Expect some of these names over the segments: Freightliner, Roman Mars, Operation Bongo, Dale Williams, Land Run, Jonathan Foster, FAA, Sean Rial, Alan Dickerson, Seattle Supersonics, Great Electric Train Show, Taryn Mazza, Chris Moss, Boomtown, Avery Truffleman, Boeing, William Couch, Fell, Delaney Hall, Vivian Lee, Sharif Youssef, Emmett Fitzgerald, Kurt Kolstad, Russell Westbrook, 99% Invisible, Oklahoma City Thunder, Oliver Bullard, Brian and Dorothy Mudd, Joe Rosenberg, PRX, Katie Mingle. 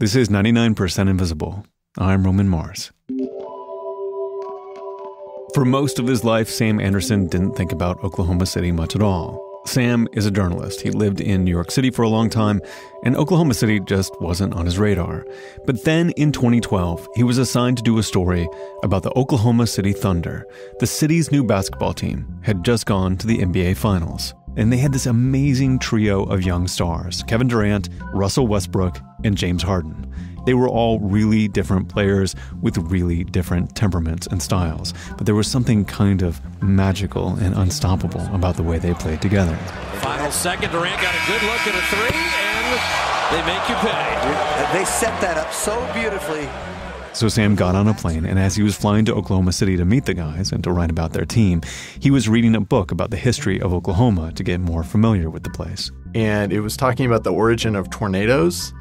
This is 99% Invisible. I'm Roman Mars. For most of his life, Sam Anderson didn't think about Oklahoma City much at all. Sam is a journalist. He lived in New York City for a long time, and Oklahoma City just wasn't on his radar. But then in 2012, he was assigned to do a story about the Oklahoma City Thunder. The city's new basketball team had just gone to the NBA Finals, and they had this amazing trio of young stars: Kevin Durant, Russell Westbrook, and James Harden. They were all really different players with really different temperaments and styles, but there was something kind of magical and unstoppable about the way they played together. Final second, Durant got a good look at a three, and they make you pay. They set that up so beautifully. So Sam got on a plane, and as he was flying to Oklahoma City to meet the guys and to write about their team, he was reading a book about the history of Oklahoma to get more familiar with the place. And it was talking about the origin of tornadoes,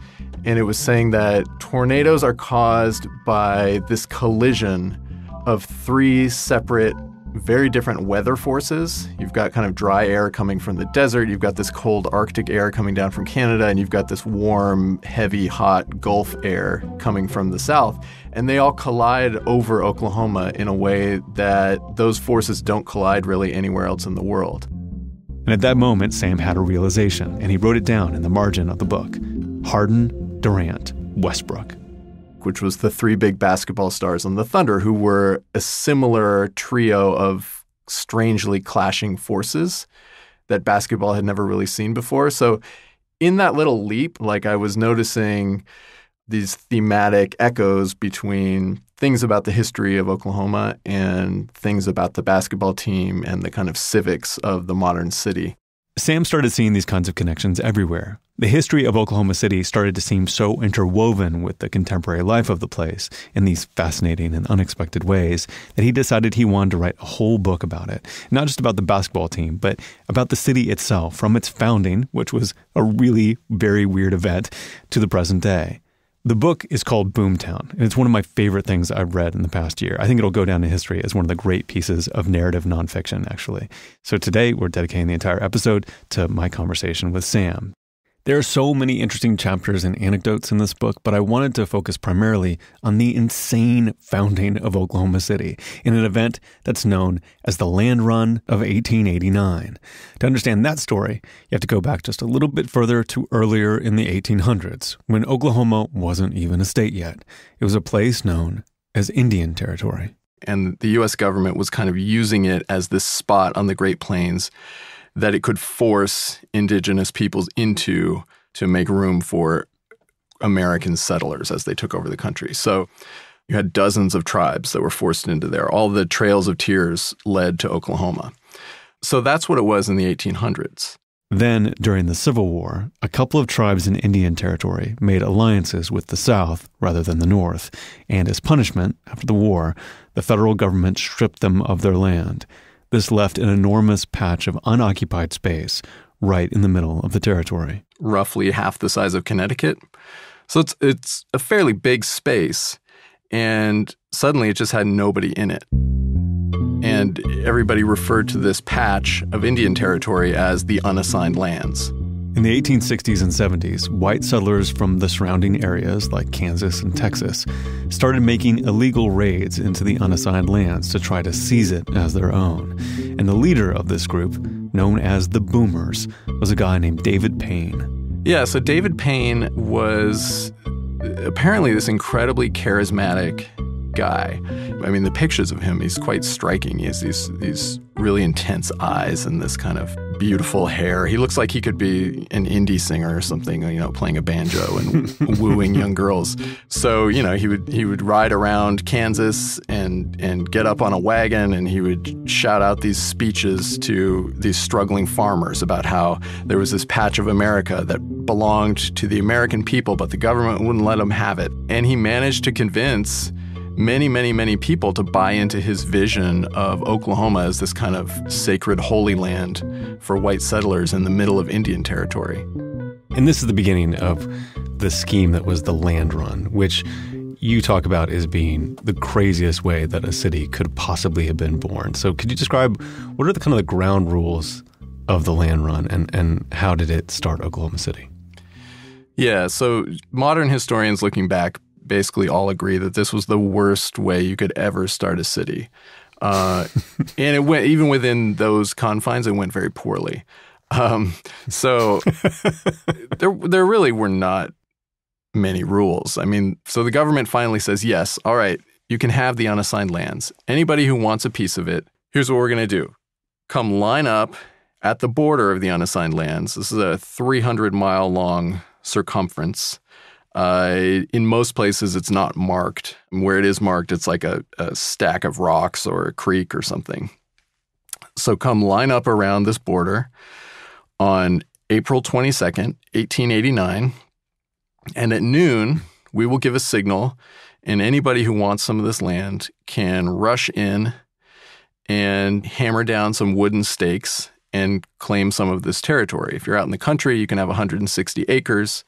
and it was saying that tornadoes are caused by this collision of three separate, very different weather forces. You've got kind of dry air coming from the desert, you've got this cold Arctic air coming down from Canada, and you've got this warm, heavy, hot Gulf air coming from the south. And they all collide over Oklahoma in a way that those forces don't collide really anywhere else in the world. And at that moment, Sam had a realization, and he wrote it down in the margin of the book: Harden, Durant, Westbrook. Which was the three big basketball stars on the Thunder, who were a similar trio of strangely clashing forces that basketball had never really seen before. So in that little leap, like, I was noticing these thematic echoes between things about the history of Oklahoma and things about the basketball team and the kind of civics of the modern city. Sam started seeing these kinds of connections everywhere. The history of Oklahoma City started to seem so interwoven with the contemporary life of the place in these fascinating and unexpected ways that he decided he wanted to write a whole book about it. Not just about the basketball team, but about the city itself, from its founding, which was a really very weird event, to the present day. The book is called Boomtown, and it's one of my favorite things I've read in the past year. I think it'll go down in history as one of the great pieces of narrative nonfiction, actually. So today, we're dedicating the entire episode to my conversation with Sam. There are so many interesting chapters and anecdotes in this book, but I wanted to focus primarily on the insane founding of Oklahoma City in an event that's known as the Land Run of 1889. To understand that story, you have to go back just a little bit further to earlier in the 1800s, when Oklahoma wasn't even a state yet. It was a place known as Indian Territory. And the U.S. government was kind of using it as this spot on the Great Plains that it could force indigenous peoples into to make room for American settlers as they took over the country. So you had dozens of tribes that were forced into there. All the Trails of Tears led to Oklahoma. So that's what it was in the 1800s. Then, during the Civil War, a couple of tribes in Indian Territory made alliances with the South rather than the North. And as punishment, after the war, the federal government stripped them of their land. This left an enormous patch of unoccupied space right in the middle of the territory. Roughly half the size of Connecticut. So it's a fairly big space, and suddenly it just had nobody in it. And everybody referred to this patch of Indian Territory as the unassigned lands. In the 1860s and 70s, white settlers from the surrounding areas like Kansas and Texas started making illegal raids into the unassigned lands to try to seize it as their own. And the leader of this group, known as the Boomers, was a guy named David Payne. Yeah, so David Payne was apparently this incredibly charismatic guy. I mean, the pictures of him, he's quite striking. He has these really intense eyes and this kind of beautiful hair. He looks like he could be an indie singer or something, you know, playing a banjo and wooing young girls. So, you know, he would ride around Kansas and get up on a wagon, and he would shout out these speeches to these struggling farmers about how there was this patch of America that belonged to the American people, but the government wouldn't let them have it. And he managed to convince many, many, many people to buy into his vision of Oklahoma as this kind of sacred holy land for white settlers in the middle of Indian Territory. And this is the beginning of the scheme that was the Land Run, which you talk about as being the craziest way that a city could possibly have been born. So could you describe what are the kind of the ground rules of the Land Run, and how did it start Oklahoma City? Yeah, so modern historians looking back basically all agree that this was the worst way you could ever start a city. And it went, even within those confines, it went very poorly. So there really were not many rules. I mean, so the government finally says, yes, all right, you can have the unassigned lands. Anybody who wants a piece of it, here's what we're going to do. Come line up at the border of the unassigned lands. This is a 300-mile-long circumference. In most places, it's not marked. Where it is marked, it's like a stack of rocks or a creek or something. So come line up around this border on April 22nd, 1889, and at noon, we will give a signal, and anybody who wants some of this land can rush in and hammer down some wooden stakes and claim some of this territory. If you're out in the country, you can have 160 acres.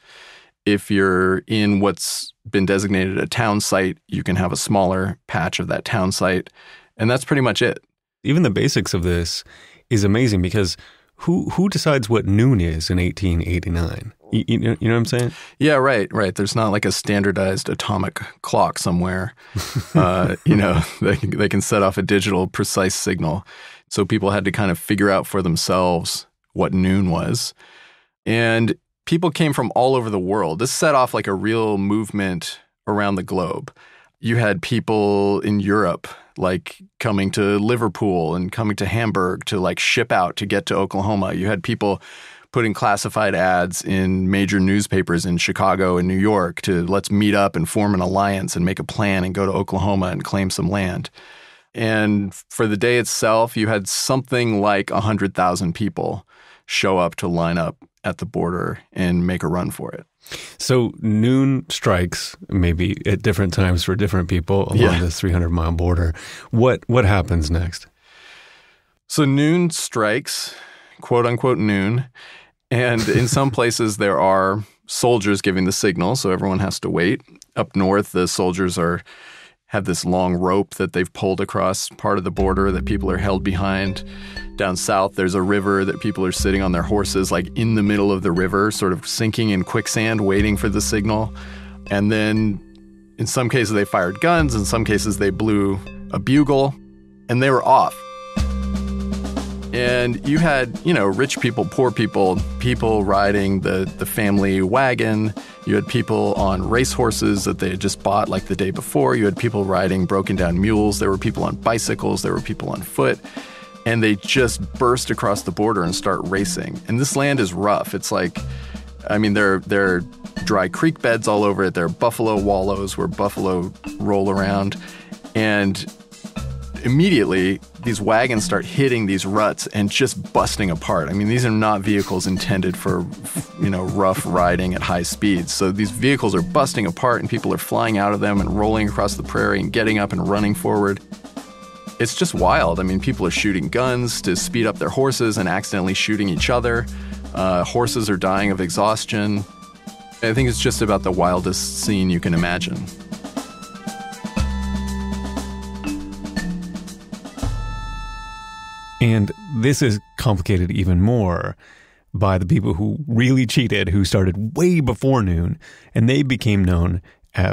If you're in what's been designated a town site, you can have a smaller patch of that town site. And that's pretty much it. Even the basics of this is amazing because who decides what noon is in 1889? You know what I'm saying? Yeah, right. There's not like a standardized atomic clock somewhere. They can set off a digital precise signal. So people had to kind of figure out for themselves what noon was. And people came from all over the world. This set off like a real movement around the globe. You had people in Europe like coming to Liverpool and coming to Hamburg to like ship out to get to Oklahoma. You had people putting classified ads in major newspapers in Chicago and New York to let's meet up and form an alliance and make a plan and go to Oklahoma and claim some land. And for the day itself, you had something like 100,000 people show up to line up at the border and make a run for it. So noon strikes maybe at different times for different people along this 300-mile border. What happens next? So noon strikes, quote unquote noon, and in some places there are soldiers giving the signal, so everyone has to wait. Up north, the soldiers have this long rope that they've pulled across part of the border that people are held behind. Down south, there's a river that people are sitting on their horses, like in the middle of the river, sort of sinking in quicksand, waiting for the signal. And then in some cases, they fired guns. In some cases, they blew a bugle, and they were off. And you had, rich people, poor people, people riding the family wagon. You had people on race horses that they had just bought like the day before. You had people riding broken down mules. There were people on bicycles. There were people on foot. And they just burst across the border and start racing. And this land is rough. It's like, there are dry creek beds all over it. There are buffalo wallows where buffalo roll around. And immediately, these wagons start hitting these ruts and just busting apart. These are not vehicles intended for, rough riding at high speeds. So these vehicles are busting apart and people are flying out of them and rolling across the prairie and getting up and running forward. It's just wild. People are shooting guns to speed up their horses and accidentally shooting each other. Horses are dying of exhaustion. I think it's just about the wildest scene you can imagine. And this is complicated even more by the people who really cheated, who started way before noon, and they became known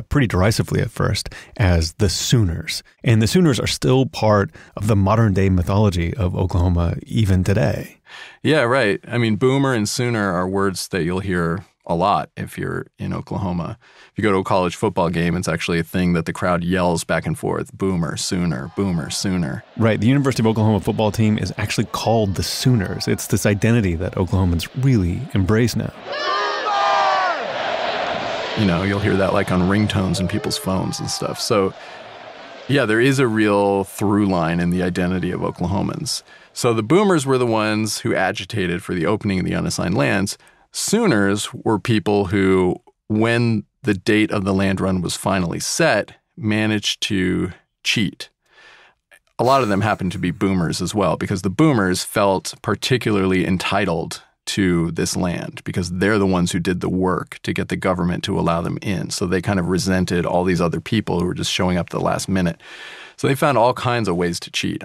pretty derisively at first as the Sooners. And the Sooners are still part of the modern-day mythology of Oklahoma even today. Yeah, right. Boomer and Sooner are words that you'll hear a lot if you're in Oklahoma. If you go to a college football game, it's actually a thing that the crowd yells back and forth, Boomer, Sooner, Boomer, Sooner. Right. The University of Oklahoma football team is actually called the Sooners. It's this identity that Oklahomans really embrace now. You'll hear that like on ringtones in people's phones and stuff. So yeah, there is a real through line in the identity of Oklahomans. So the Boomers were the ones who agitated for the opening of the unassigned lands. Sooners were people who, when the date of the land run was finally set, managed to cheat. A lot of them happened to be Boomers as well, because the Boomers felt particularly entitled to this land, because they're the ones who did the work to get the government to allow them in. So they kind of resented all these other people who were just showing up at the last minute. So they found all kinds of ways to cheat.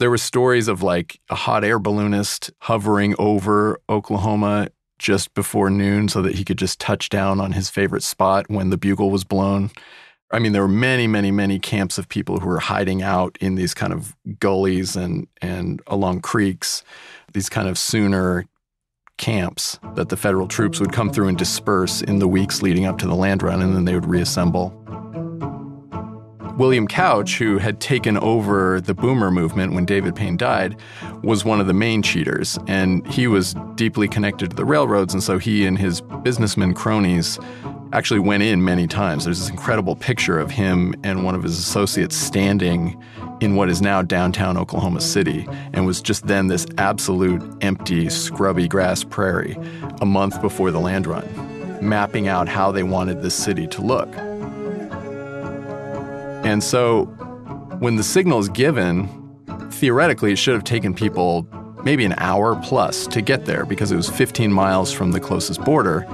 There were stories of like a hot air balloonist hovering over Oklahoma just before noon so that he could just touch down on his favorite spot when the bugle was blown. I mean, there were many, many, many camps of people who were hiding out in these kind of gullies and along creeks, these kind of sooner camps that the federal troops would come through and disperse in the weeks leading up to the land run, and then they would reassemble. William Couch, who had taken over the boomer movement when David Payne died, was one of the main cheaters, and he was deeply connected to the railroads, and so he and his businessmen cronies actually went in many times. There's this incredible picture of him and one of his associates standing in what is now downtown Oklahoma City, and was just then this absolute empty, scrubby grass prairie a month before the land run, mapping out how they wanted this city to look. And so when the signal is given, theoretically, it should have taken people maybe an hour plus to get there because it was 15 miles from the closest border.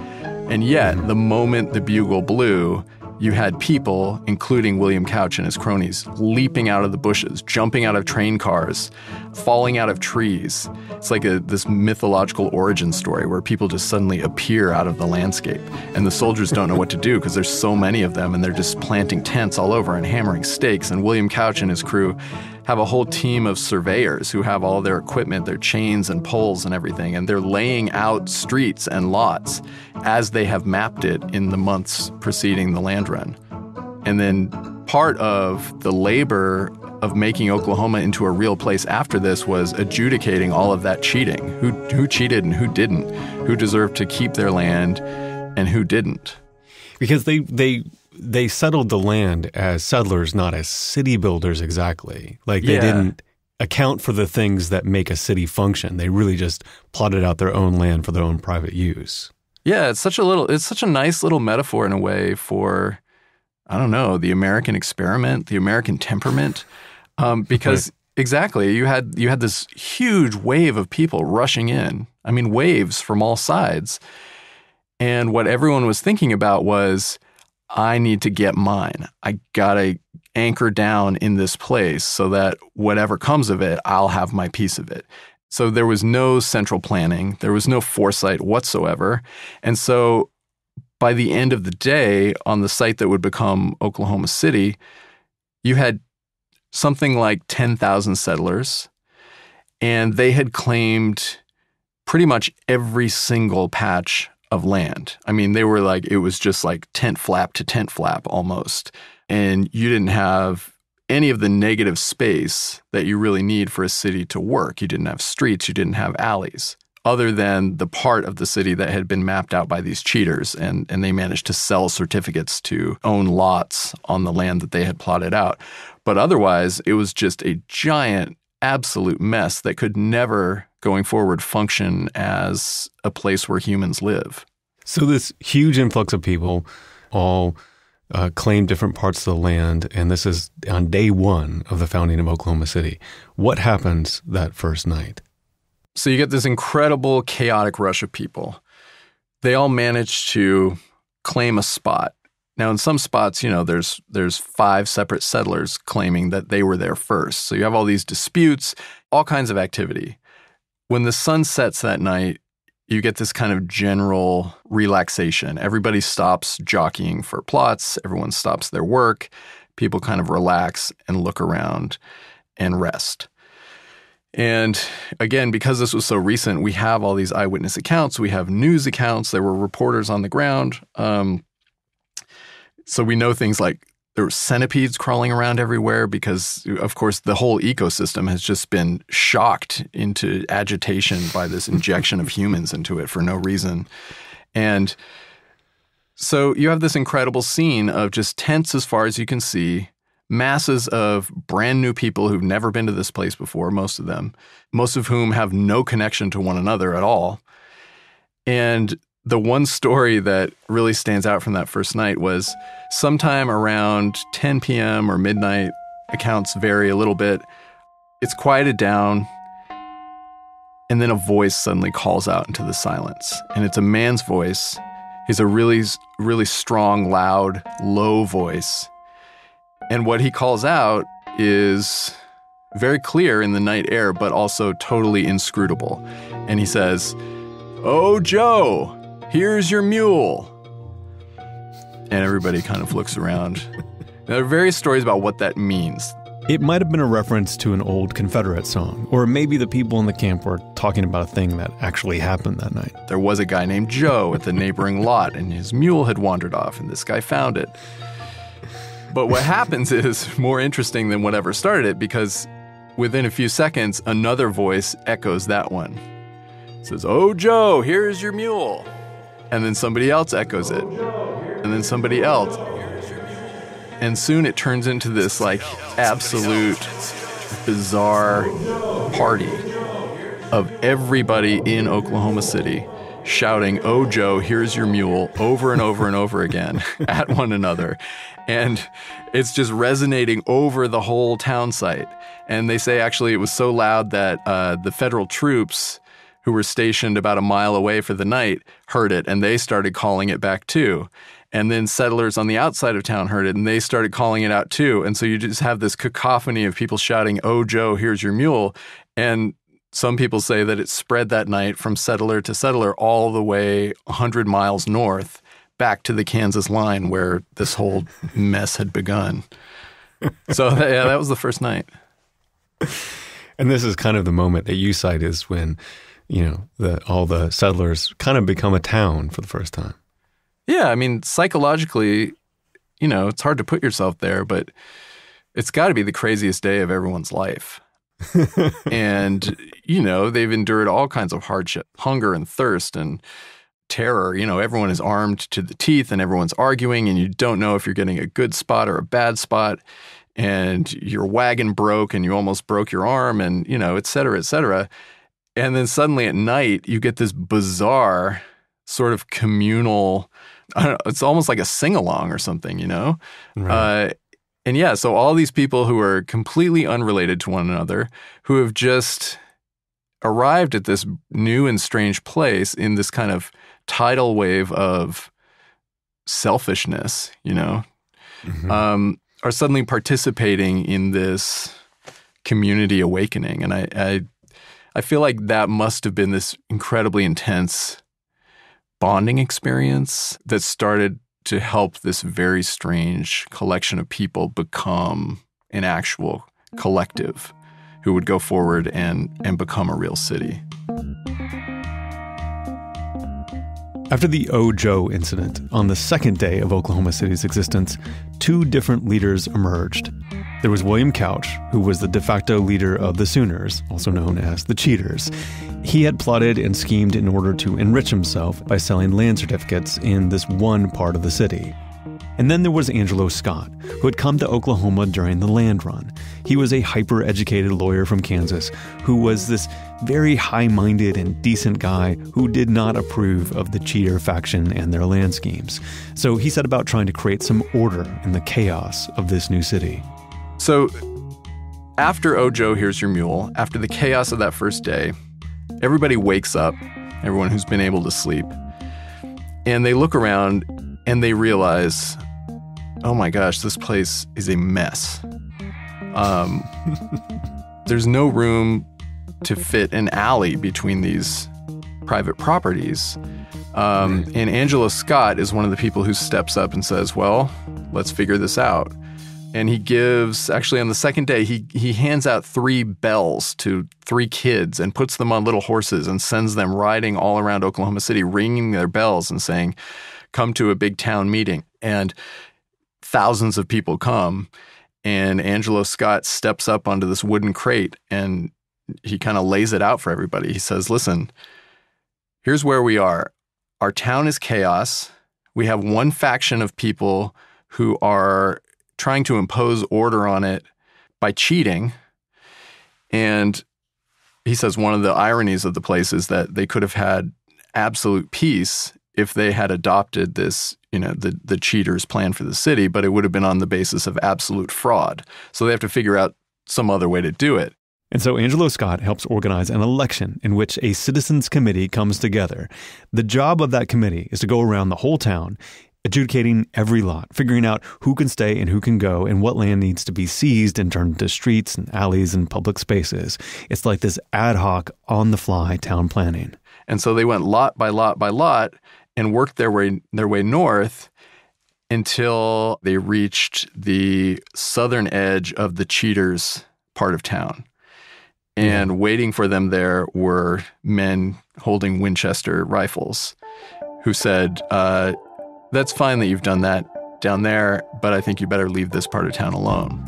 And yet, the moment the bugle blew, you had people, including William Couch and his cronies, leaping out of the bushes, jumping out of train cars, falling out of trees. It's like this mythological origin story where people just suddenly appear out of the landscape. And the soldiers don't know what to do because there's so many of them, and they're just planting tents all over and hammering stakes. And William Couch and his crew have a whole team of surveyors who have all their equipment, their chains and poles and everything, and they're laying out streets and lots as they have mapped it in the months preceding the land run. And then part of the labor of making Oklahoma into a real place after this was adjudicating all of that cheating. Who cheated and who didn't? Who deserved to keep their land and who didn't? Because they settled the land as settlers, not as city builders exactly. Like they didn't account for the things that make a city function. They really just plotted out their own land for their own private use. Yeah, it's such a nice little metaphor in a way for, I don't know, the American experiment, the American temperament. Because exactly, you had this huge wave of people rushing in. I mean, waves from all sides. And what everyone was thinking about was, I need to get mine. I gotta anchor down in this place so that whatever comes of it, I'll have my piece of it. So there was no central planning. There was no foresight whatsoever. And so by the end of the day, on the site that would become Oklahoma City, you had something like 10,000 settlers, and they had claimed pretty much every single patch of land. I mean, they were like, it was just like tent flap to tent flap almost. And you didn't have any of the negative space that you really need for a city to work. You didn't have streets, you didn't have alleys, other than the part of the city that had been mapped out by these cheaters. And they managed to sell certificates to own lots on the land that they had plotted out. But otherwise, it was just a giant, absolute mess that could never, going forward, function as a place where humans live. So this huge influx of people all claim different parts of the land, and this is on day one of the founding of Oklahoma City. What happens that first night? So you get this incredible, chaotic rush of people. They all manage to claim a spot. Now, in some spots, you know, there's five separate settlers claiming that they were there first. So you have all these disputes, all kinds of activity. When the sun sets that night, you get this kind of general relaxation. Everybody stops jockeying for plots. Everyone stops their work. People kind of relax and look around and rest. And again, because this was so recent, we have all these eyewitness accounts. We have news accounts. There were reporters on the ground. So we know things like there were centipedes crawling around everywhere because, of course, the whole ecosystem has just been shocked into agitation by this injection of humans into it for no reason. And so you have this incredible scene of just tents as far as you can see, masses of brand new people who've never been to this place before, most of them, most of whom have no connection to one another at all. And the one story that really stands out from that first night was sometime around 10 p.m. or midnight, accounts vary a little bit, it's quieted down, and then a voice suddenly calls out into the silence. And it's a man's voice. He's a really, really strong, loud, low voice. And what he calls out is very clear in the night air, but also totally inscrutable. And he says, "Oh, Joe, here's your mule." And everybody kind of looks around. There are various stories about what that means. It might have been a reference to an old Confederate song, or maybe the people in the camp were talking about a thing that actually happened that night. There was a guy named Joe at the neighboring lot, and his mule had wandered off, and this guy found it. But what happens is more interesting than whatever started it, because within a few seconds, another voice echoes that one. It says, "Oh, Joe, here's your mule." And then somebody else echoes it. And then somebody else. And soon it turns into this like absolute bizarre party of everybody in Oklahoma City shouting, "Oh, Joe, here's your mule," over and over and over again at one another. And it's just resonating over the whole town site. And they say actually it was so loud that the federal troops who were stationed about a mile away for the night heard it, and they started calling it back too. And then settlers on the outside of town heard it, and they started calling it out too. And so you just have this cacophony of people shouting, "Oh, Joe, here's your mule." And some people say that it spread that night from settler to settler all the way 100 miles north back to the Kansas line where this whole mess had begun. So yeah, that was the first night. And this is kind of the moment that you cite is when, you know, all the settlers kind of become a town for the first time. Yeah, I mean, psychologically, you know, it's hard to put yourself there, but it's got to be the craziest day of everyone's life. And, you know, they've endured all kinds of hardship, hunger and thirst and terror. You know, everyone is armed to the teeth and everyone's arguing, and you don't know if you're getting a good spot or a bad spot, and your wagon broke and you almost broke your arm, and, you know, et cetera, et cetera. And then suddenly at night, you get this bizarre sort of communal, I don't know, it's almost like a sing-along or something, you know? Right. And yeah, so all these people who are completely unrelated to one another, who have just arrived at this new and strange place in this kind of tidal wave of selfishness, you know, are suddenly participating in this community awakening. And I feel like that must have been this incredibly intense bonding experience that started to help this very strange collection of people become an actual collective who would go forward and become a real city. After the Oh Joe incident, on the second day of Oklahoma City's existence, two different leaders emerged. There was William Couch, who was the de facto leader of the Sooners, also known as the Cheaters. He had plotted and schemed in order to enrich himself by selling land certificates in this one part of the city. And then there was Angelo Scott, who had come to Oklahoma during the Land Run. He was a hyper-educated lawyer from Kansas who was this very high-minded and decent guy who did not approve of the Cheater faction and their land schemes. So he set about trying to create some order in the chaos of this new city. So after Oh Joe, Here's Your Mule, after the chaos of that first day, everybody wakes up, everyone who's been able to sleep, and they look around and they realize, oh my gosh, this place is a mess. There's no room to fit an alley between these private properties. And Angelo Scott is one of the people who steps up and says, well, let's figure this out. And he gives, actually on the second day, he hands out 3 bells to 3 kids and puts them on little horses and sends them riding all around Oklahoma City, ringing their bells and saying, come to a big town meeting. And thousands of people come, and Angelo Scott steps up onto this wooden crate and he kind of lays it out for everybody. He says, listen, here's where we are. Our town is chaos. We have one faction of people who are trying to impose order on it by cheating. And he says one of the ironies of the place is that they could have had absolute peace if they had adopted this, you know, the Cheaters' plan for the city, but it would have been on the basis of absolute fraud. So they have to figure out some other way to do it. And so Angelo Scott helps organize an election in which a citizens committee comes together. The job of that committee is to go around the whole town adjudicating every lot, figuring out who can stay and who can go and what land needs to be seized and turned into streets and alleys and public spaces. It's like this ad hoc, on-the-fly town planning. And so they went lot by lot by lot and worked their way north until they reached the southern edge of the Cheaters part of town. And waiting for them there were men holding Winchester rifles who said, that's fine that you've done that down there, but I think you better leave this part of town alone.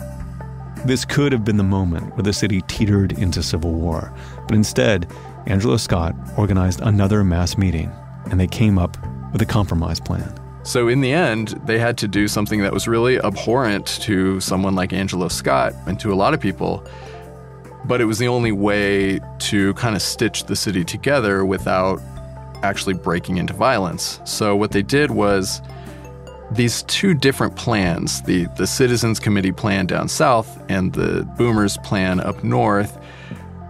This could have been the moment where the city teetered into civil war. But instead, Angelo Scott organized another mass meeting, and they came up with a compromise plan. So in the end, they had to do something that was really abhorrent to someone like Angelo Scott and to a lot of people, but it was the only way to kind of stitch the city together without actually breaking into violence. So what they did was these two different plans, the Citizens Committee plan down south and the Boomers plan up north.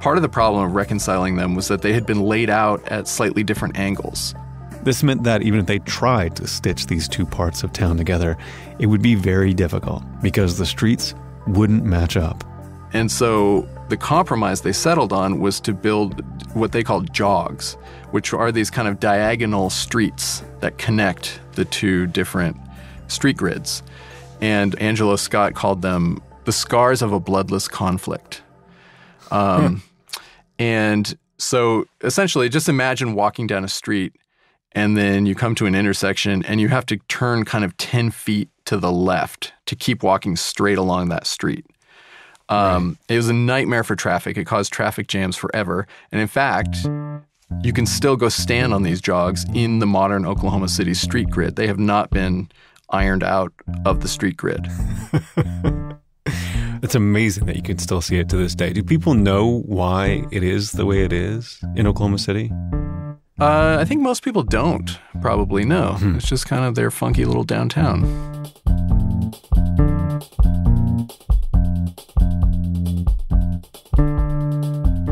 Part of the problem of reconciling them was that they had been laid out at slightly different angles. This meant that even if they tried to stitch these two parts of town together, it would be very difficult because the streets wouldn't match up. And so the compromise they settled on was to build what they called jogs, which are these kind of diagonal streets that connect the two different street grids. And Angelo Scott called them the scars of a bloodless conflict. And so essentially just imagine walking down a street and then you come to an intersection and you have to turn kind of 10 feet to the left to keep walking straight along that street. Right. It was a nightmare for traffic. It caused traffic jams forever. And in fact, you can still go stand on these jogs in the modern Oklahoma City street grid. They have not been ironed out of the street grid. It's amazing that you can still see it to this day. Do people know why it is the way it is in Oklahoma City? I think most people don't probably know. It's just kind of their funky little downtown.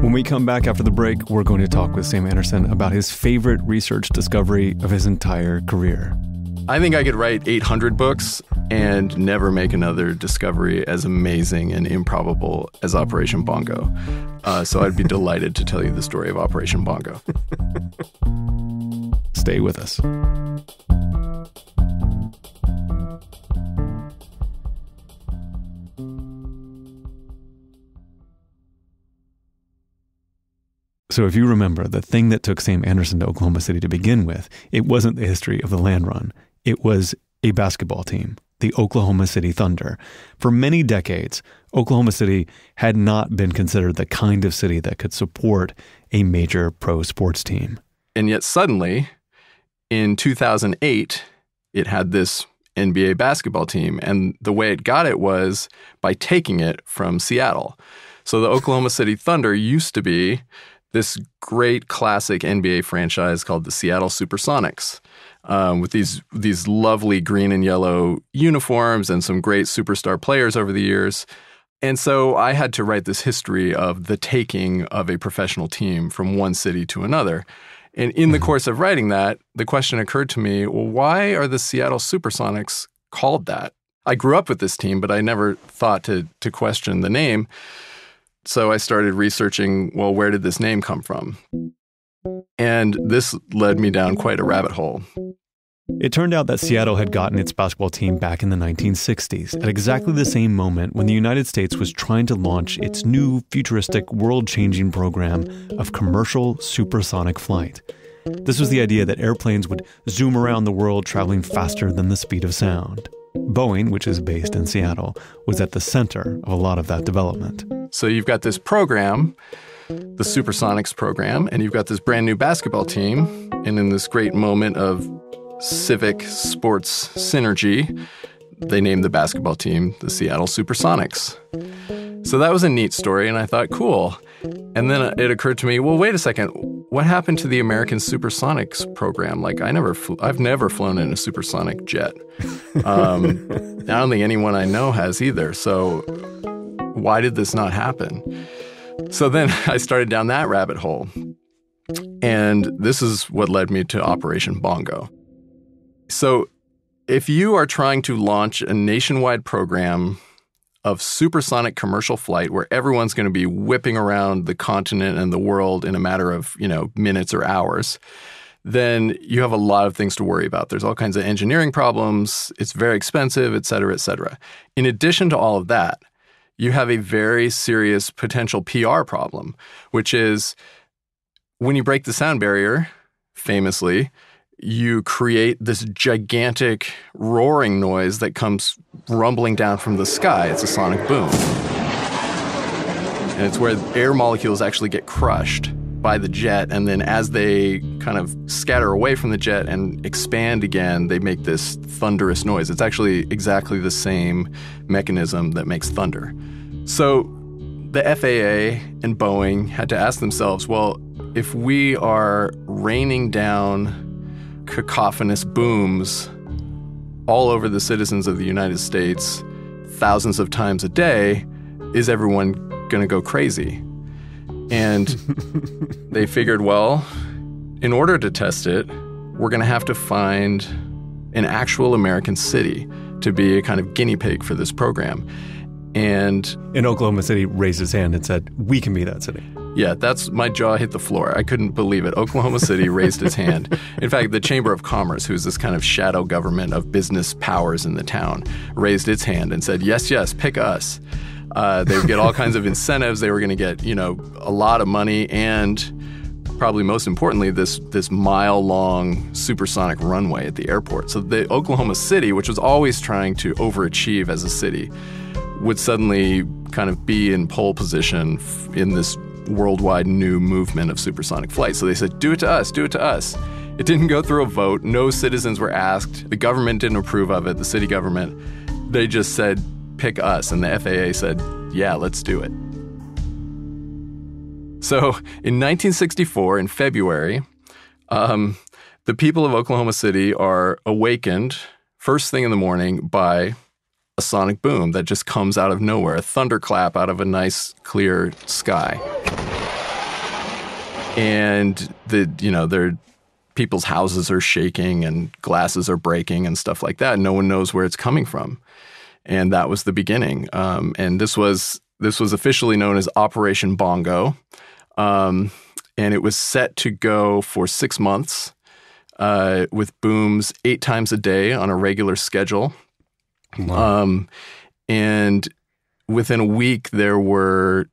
When we come back after the break, we're going to talk with Sam Anderson about his favorite research discovery of his entire career. I think I could write 800 books and never make another discovery as amazing and improbable as Operation Bongo. So I'd be delighted to tell you the story of Operation Bongo. Stay with us. So if you remember, the thing that took Sam Anderson to Oklahoma City to begin with, it wasn't the history of the Land Run. It was a basketball team, the Oklahoma City Thunder. For many decades, Oklahoma City had not been considered the kind of city that could support a major pro sports team. And yet suddenly, in 2008, it had this NBA basketball team. And the way it got it was by taking it from Seattle. So the Oklahoma City Thunder used to be this great classic NBA franchise called the Seattle Supersonics, with these lovely green and yellow uniforms and some great superstar players over the years. And so I had to write this history of the taking of a professional team from one city to another. And in the course of writing that, the question occurred to me, well, why are the Seattle Supersonics called that? I grew up with this team, but I never thought to question the name. So I started researching, well, where did this name come from? And this led me down quite a rabbit hole. It turned out that Seattle had gotten its basketball team back in the 1960s, at exactly the same moment when the United States was trying to launch its new futuristic, world-changing program of commercial supersonic flight. This was the idea that airplanes would zoom around the world traveling faster than the speed of sound. Boeing, which is based in Seattle, was at the center of a lot of that development. So you've got this program, the Supersonics program, and you've got this brand new basketball team. And in this great moment of civic sports synergy, they named the basketball team the Seattle Supersonics. So that was a neat story, and I thought, cool. And then it occurred to me, well, wait a second. What happened to the American Supersonics program? Like, I've never flown in a supersonic jet. I don't think anyone I know has either. So why did this not happen? So then I started down that rabbit hole. And this is what led me to Operation Bongo. So if you are trying to launch a nationwide program of supersonic commercial flight where everyone's going to be whipping around the continent and the world in a matter of, you know, minutes or hours, then you have a lot of things to worry about. There's all kinds of engineering problems. It's very expensive, et cetera, et cetera. In addition to all of that, you have a very serious potential PR problem, which is when you break the sound barrier, famously, you create this gigantic roaring noise that comes rumbling down from the sky. It's a sonic boom. And it's where air molecules actually get crushed by the jet, and then as they kind of scatter away from the jet and expand again, they make this thunderous noise. It's actually exactly the same mechanism that makes thunder. So the FAA and Boeing had to ask themselves, well, if we are raining down cacophonous booms all over the citizens of the United States thousands of times a day, is everyone going to go crazy? And they figured, well, in order to test it, we're going to have to find an actual American city to be a kind of guinea pig for this program. And Oklahoma City raised his hand and said, we can be that city. Yeah, that's, my jaw hit the floor. I couldn't believe it. Oklahoma City raised its hand. In fact, the Chamber of Commerce, who's this kind of shadow government of business powers in the town, raised its hand and said, yes, yes, pick us. They would get all kinds of incentives. They were going to get, you know, a lot of money and probably most importantly, this mile-long supersonic runway at the airport. So the Oklahoma City, which was always trying to overachieve as a city, would suddenly kind of be in pole position in this worldwide new movement of supersonic flight. So they said, do it to us, do it to us. It didn't go through a vote. No citizens were asked. The government didn't approve of it, the city government. They just said, pick us, and the FAA said, yeah, let's do it. So in 1964, in February, the people of Oklahoma City are awakened first thing in the morning by a sonic boom that just comes out of nowhere, a thunderclap out of a nice, clear sky. And their people's houses are shaking and glasses are breaking and stuff like that. No one knows where it's coming from. And that was the beginning. And this was officially known as Operation Bongo. And it was set to go for 6 months with booms 8 times a day on a regular schedule. Wow. And within a week, there were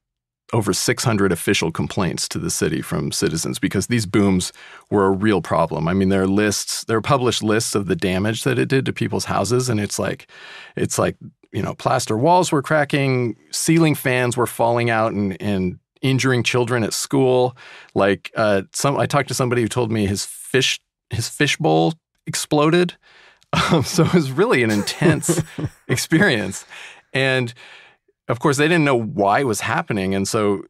over 600 official complaints to the city from citizens because these booms were a real problem. I mean, there are published lists of the damage that it did to people's houses, and it's like, you know, plaster walls were cracking, ceiling fans were falling out and injuring children at school. Like, I talked to somebody who told me his fishbowl exploded. So it was really an intense experience. And of course, they didn't know why it was happening. And so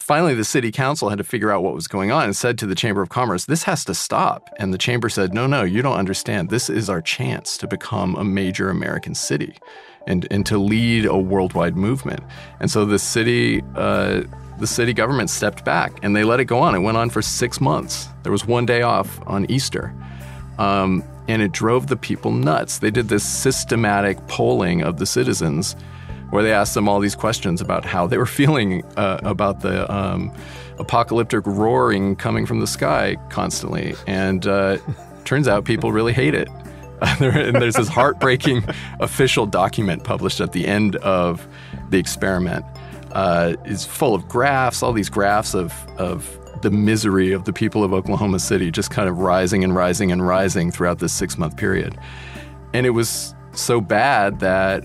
Finally, the city council had to figure out what was going on and said to the Chamber of Commerce, this has to stop. And the chamber said, no, you don't understand. This is our chance to become a major American city and to lead a worldwide movement. And so the city government stepped back and they let it go on. It went on for 6 months. There was one day off on Easter. And it drove the people nuts. They did this systematic polling of the citizens where they asked them all these questions about how they were feeling about the apocalyptic roaring coming from the sky constantly. And turns out people really hate it. And there's this heartbreaking official document published at the end of the experiment. It's full of graphs, all these graphs of the misery of the people of Oklahoma City just kind of rising and rising and rising throughout this 6-month period. And it was so bad that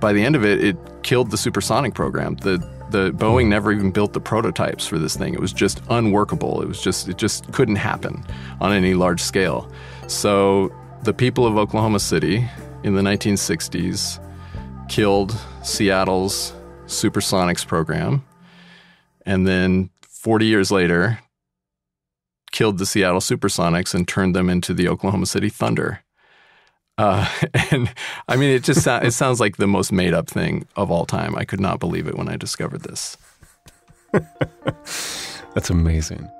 by the end of it, it killed the supersonic program. The Boeing never even built the prototypes for this thing. It was just unworkable. It just couldn't happen on any large scale. So the people of Oklahoma City in the 1960s killed Seattle's supersonics program, and then 40 years later killed the Seattle Supersonics and turned them into the Oklahoma City Thunder. And I mean, it sounds like the most made up thing of all time. I could not believe it when I discovered this. That's amazing.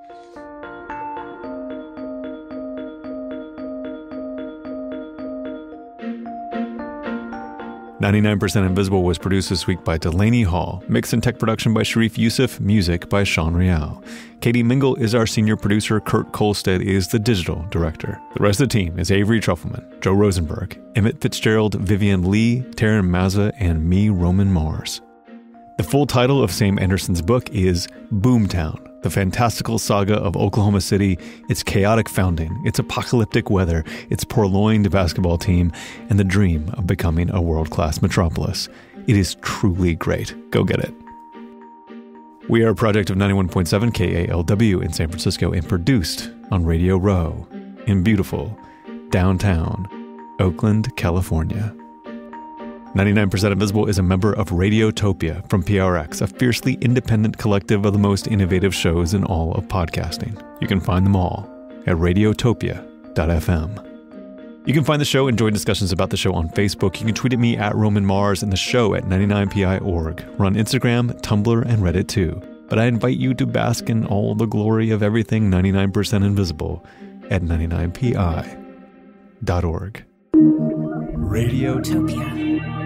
99% Invisible was produced this week by Delaney Hall. Mix and tech production by Sharif Youssef. Music by Sean Rial. Katie Mingle is our senior producer. Kurt Kolstad is the digital director. The rest of the team is Avery Truffleman, Joe Rosenberg, Emmett Fitzgerald, Vivian Lee, Taryn Mazza, and me, Roman Mars. The full title of Sam Anderson's book is Boomtown, the fantastical saga of Oklahoma City, its chaotic founding, its apocalyptic weather, its purloined basketball team, and the dream of becoming a world-class metropolis. It is truly great. Go get it. We are a project of 91.7 KALW in San Francisco and produced on Radio Row in beautiful downtown Oakland, California. 99% Invisible is a member of Radiotopia from PRX, a fiercely independent collective of the most innovative shows in all of podcasting. You can find them all at radiotopia.fm. You can find the show and join discussions about the show on Facebook. You can tweet at me at Roman Mars and the show at 99pi.org. We're on Instagram, Tumblr, and Reddit too. But I invite you to bask in all the glory of everything 99% Invisible at 99pi.org. Radiotopia.